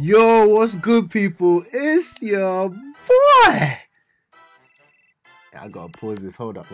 Yo, what's good, people? It's your boy. I gotta pause this. Hold up.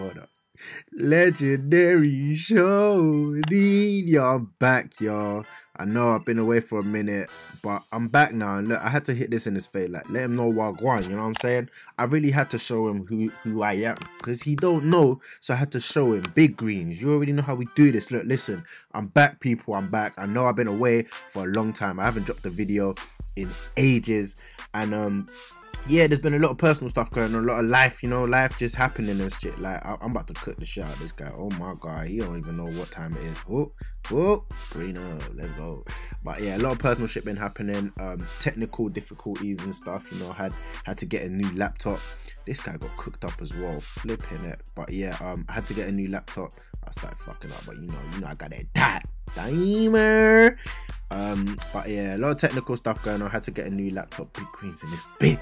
Legendary Shonin, y'all. I'm back, y'all. I know I've been away for a minute, but I'm back now. And look, I had to hit this in his face, like let him know wagwan. You know what I'm saying? I really had to show him who I am, because he don't know. So I had to show him big greens. You already know how we do this. Look, listen, I'm back, people. I'm back. I know I've been away for a long time. I haven't dropped a video in ages, and yeah, there's been a lot of personal stuff going on, a lot of life, you know, life just happening and shit. Like, I'm about to cut the shit out of this guy. Oh my god, he don't even know what time it is. Oh, Bruno, let's go. But yeah, a lot of personal shit been happening, technical difficulties and stuff, you know. Had to get a new laptop. This guy got cooked up as well, flipping it. But yeah, I had to get a new laptop. I started fucking up, but you know, I got that timer. But yeah, a lot of technical stuff going on. I had to get a new laptop, big queens in this bit.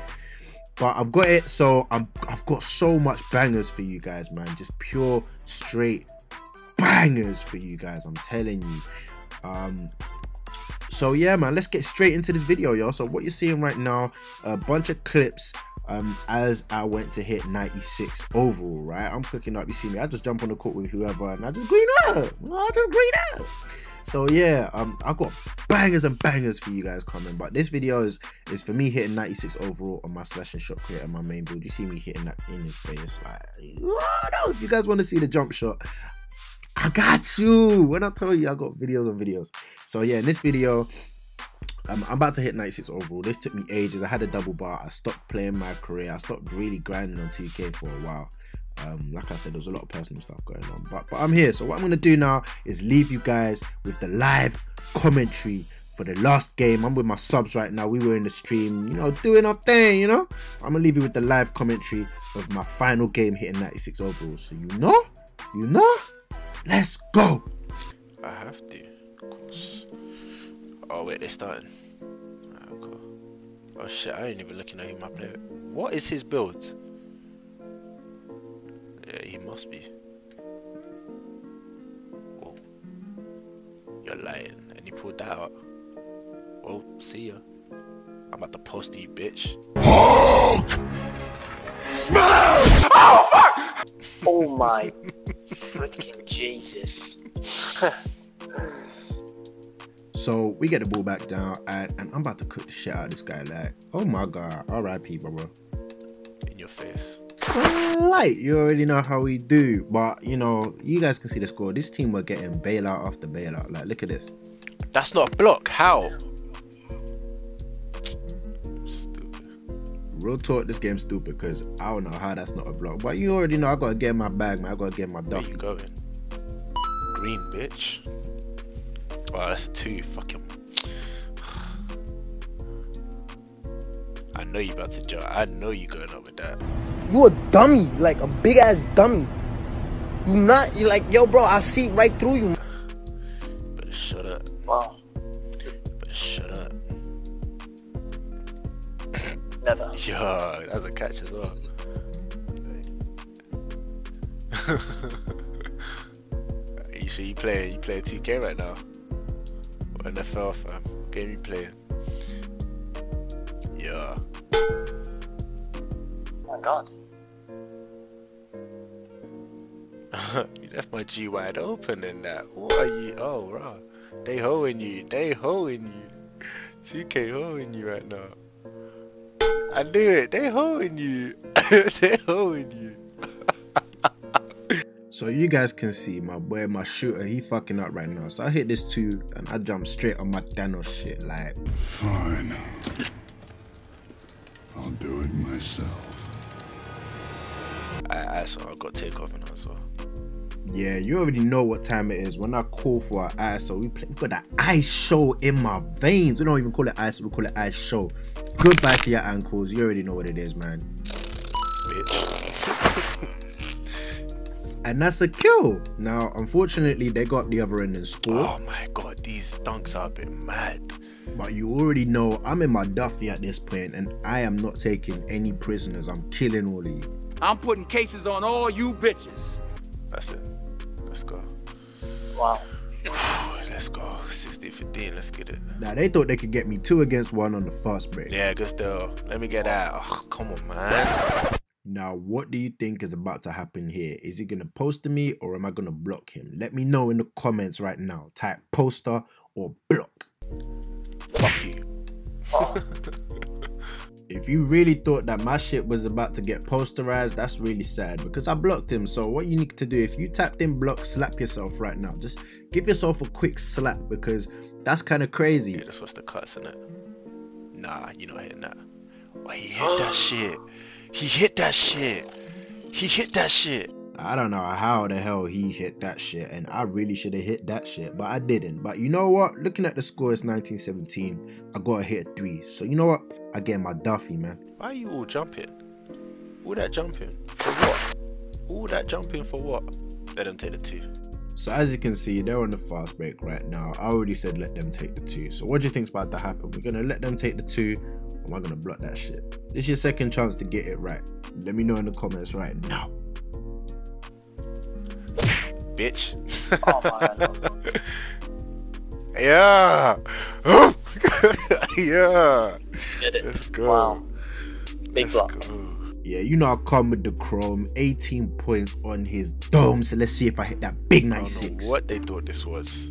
But I've got it, so I've got so much bangers for you guys, man. Just pure, straight bangers for you guys, I'm telling you. So yeah, man, let's get straight into this video, y'all. So what you're seeing right now, a bunch of clips as I went to hit 96 overall, right? I'm cooking up, you see me. I just jump on the court with whoever and I just green up. So yeah, I've got bangers and bangers for you guys coming, but this video is for me hitting 96 overall on my slash and shot creator, my main build. You see me hitting that in his face, like, oh no, if you guys want to see the jump shot, I got you. When I tell you I got videos on videos. So yeah, in this video, I'm about to hit 96 overall. This took me ages. I had a double bar. I stopped playing my career. I stopped really grinding on 2K for a while. Like I said, there's a lot of personal stuff going on, but I'm here. So what I'm gonna do now is leave you guys with the live commentary for the last game. I'm with my subs right now. We were in the stream, you know, doing our thing, you know. I'm gonna leave you with the live commentary of my final game hitting 96 overall. So you know, let's go. I have to, of course. Oh wait, they're starting. Oh, cool. Oh shit, I ain't even looking at who my player. What is his build? Yeah, he must be. Whoa. You're lying. And he pulled that out. Well, see ya. I'm about to post you, bitch. Hulk! Smash! Oh, fuck! Oh my freaking Jesus. So we get the ball back down, and I'm about to cook the shit out of this guy. Like, oh my god, RIP, bro. In your face. Light, you already know how we do, but you know, you guys can see the score. This team were getting bailout after bailout. Like, look at this. That's not a block. How? Stupid. Real talk, this game's stupid, because I don't know how that's not a block. But you already know I gotta get in my bag, man. I gotta get in my duffy. Where you going? Green, bitch. Wow, that's a two. Fucking. I know you about to jump. I know you going up with that. You a dummy, like a big ass dummy. You not, you like, yo, bro, I see right through you. But shut up. Wow. But shut up. Never. Yo, that's a catch as well. You sure you playing 2K right now? What NFL fam? What game you playing? Yeah. Oh my god. You left my G wide open in that. What are you? Oh, rah. They hoeing you. They hoeing you. 2K hoeing you right now. I knew it. They hoeing you. They hoeing you. So you guys can see my boy, my shooter, he fucking up right now. So I hit this two and I jump straight on my Thanos shit. Like, fine. I'll do it myself. I saw I got takeover now as well. Yeah, you already know what time it is. When I call for our ISO, we got that ice show in my veins. We don't even call it ice, we call it ice show. Goodbye to your ankles. You already know what it is, man. Bitch. And that's a kill. Now, unfortunately, they got the other end and scored. Oh my god, these dunks are a bit mad. But you already know I'm in my duffy at this point, and I am not taking any prisoners. I'm killing all of you. I'm putting cases on all you bitches. That's it. Let's go. Wow. Let's go. 60-15. Let's get it. Now, they thought they could get me 2 against 1 on the fast break. Yeah, good stuff. Let me get that. Oh, come on, man. Now, what do you think is about to happen here? Is he going to poster me or am I going to block him? Let me know in the comments right now. Type poster or block. Fuck you. Oh. If you really thought that my shit was about to get posterized, that's really sad because I blocked him. So what you need to do, if you tapped in block, slap yourself right now. Just give yourself a quick slap because that's kind of crazy. Yeah, that's what's the cuts in it. Nah, you not hitting that. Oh, he hit that shit. He hit that shit. He hit that shit. I don't know how the hell he hit that shit, and I really should have hit that shit, but I didn't. But you know what? Looking at the score, it's 19-17. I got to hit a 3. So you know what? I get my Duffy, man. Why are you all jumping? All that jumping for what? All that jumping for what? Let them take the 2. So as you can see, they're on the fast break right now. I already said let them take the 2. So what do you think's about to happen? We're gonna let them take the 2. Am I gonna block that shit? This is your second chance to get it right. Let me know in the comments right now. Bitch. Oh my. Yeah. Yeah. Did it. Let's go. Wow. Big block. Yeah, you know I come with the chrome. 18 points on his dome. So let's see if I hit that big 96. What they thought this was.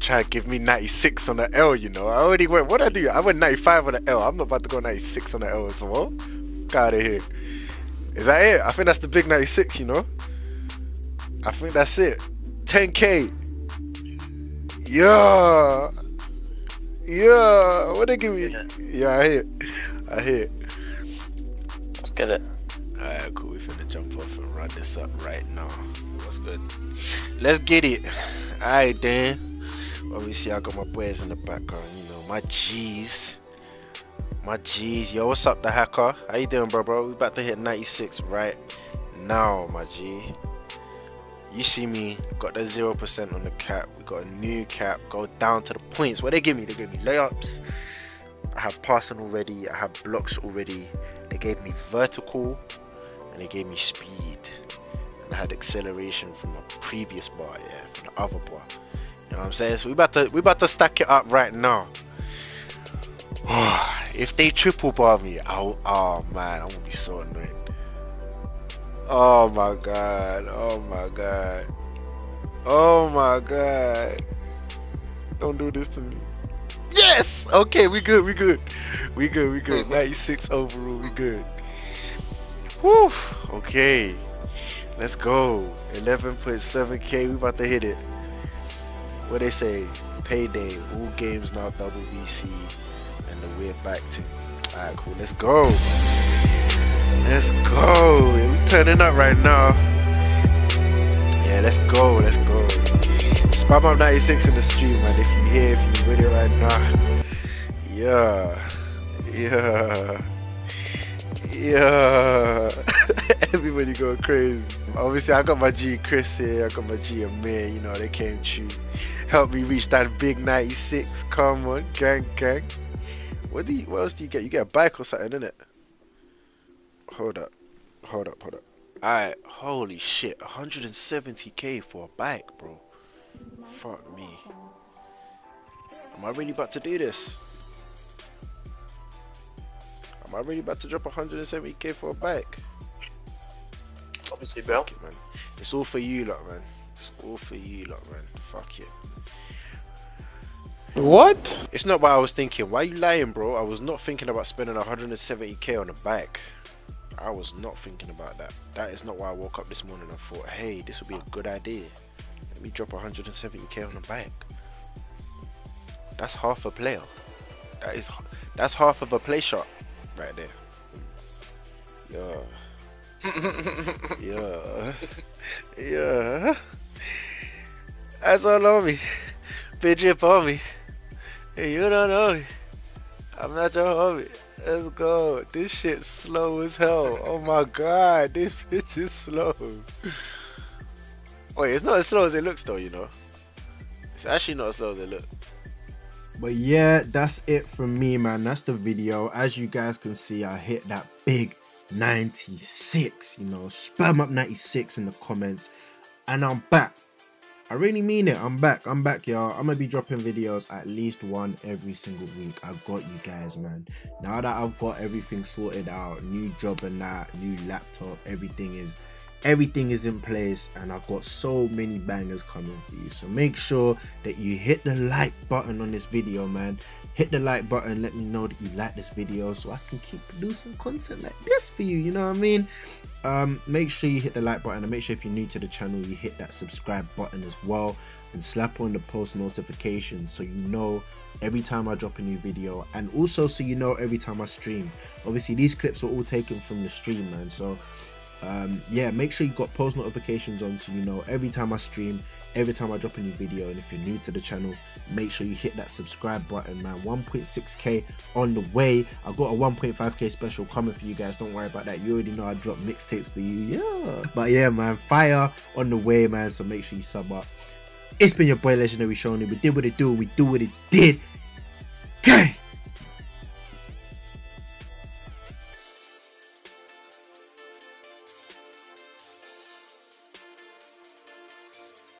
Try to give me 96 on the L, you know. I already went. What I do? I went 95 on the L. I'm about to go 96 on the L as well. Get out of here. Is that it? I think that's the big 96, you know. I think that's it. 10K. Yeah. Yeah. What they give me? Yeah, I hit. I hit. Let's get it. Alright, cool. We finna jump off and run this up right now. What's good? Let's get it. Alright, then. Obviously, I got my boys in the background. You know, my G's. My G's. Yo, what's up, the hacker? How you doing, bro? We about to hit 96 right now, my G. You see me, got the 0% on the cap. We got a new cap, go down to the points. What they gave me layups. I have passing already, I have blocks already. They gave me vertical and they gave me speed. And I had acceleration from a previous bar, yeah, from the other bar. You know what I'm saying? So we about to stack it up right now. If they triple bar me, oh man, I'm gonna be so annoyed. Oh my god, oh my god, oh my god. Don't do this to me. Yes! Okay, we good, we good. We good, we good. 96 overall, we good. Whew, okay. Let's go. 11.7K, we about to hit it. What they say? Payday, all games now double VC, and then we're back to. Alright, cool, let's go. Let's go. We're turning up right now. Yeah, let's go. Let's go. Spam up 96 in the stream, man. If you're here, if you're with it right now. Yeah. Yeah. Yeah. Everybody going crazy. Obviously, I got my G Chris here. I got my G Amir. You know, they came true. Help me reach that big 96. Come on, gang, gang. What else do you get? You get a bike or something, innit? Hold up, hold up, hold up. Alright, holy shit, 170K for a bike, bro. Fuck me. Am I really about to do this? Am I really about to drop 170K for a bike? Obviously, bro. Fuck it, man. It's all for you lot, man. It's all for you lot, man. Fuck it. What? It's not what I was thinking. Why are you lying, bro? I was not thinking about spending 170K on a bike. I was not thinking about that. That is not why I woke up this morning and thought, hey, this would be a good idea. Let me drop 170K on the bike. That's half a player. That's half of a play shot right there. Yeah. Yeah. Yeah. That's all on me. Bitch up on me. Hey, you don't know me. I'm not your homie. Let's go. This shit's slow as hell. Oh my god, this bitch is slow. Wait, it's not as slow as it looks though, you know. It's actually not as slow as it looks. But yeah, that's it from me, man. That's the video. As you guys can see, I hit that big 96, you know. Spam up 96 in the comments. And I'm back. I really mean it. I'm back, y'all. I'm gonna be dropping videos, at least one every single week. I've got you guys, man. Now that I've got everything sorted out, new job and that, new laptop, everything is in place, and I've got so many bangers coming for you. So make sure that you hit the like button on this video, man. Hit the like button, let me know that you like this video so I can keep producing content like this for you, you know what I mean? Make sure you hit the like button, and make sure if you're new to the channel you hit that subscribe button as well, and slap on the post notifications so you know every time I drop a new video, and also so you know every time I stream. Obviously these clips are all taken from the stream, man, so yeah, make sure you got post notifications on so you know every time I stream, every time I drop a new video. And if you're new to the channel, make sure you hit that subscribe button, man. 1.6k on the way. I've got a 1.5k special coming for you guys, don't worry about that. You already know I drop mixtapes for you, yeah, but yeah, man, fire on the way, man, so make sure you sub up. It's been your boy Legendary Shonin. We did what it do, we do what it did. Okay.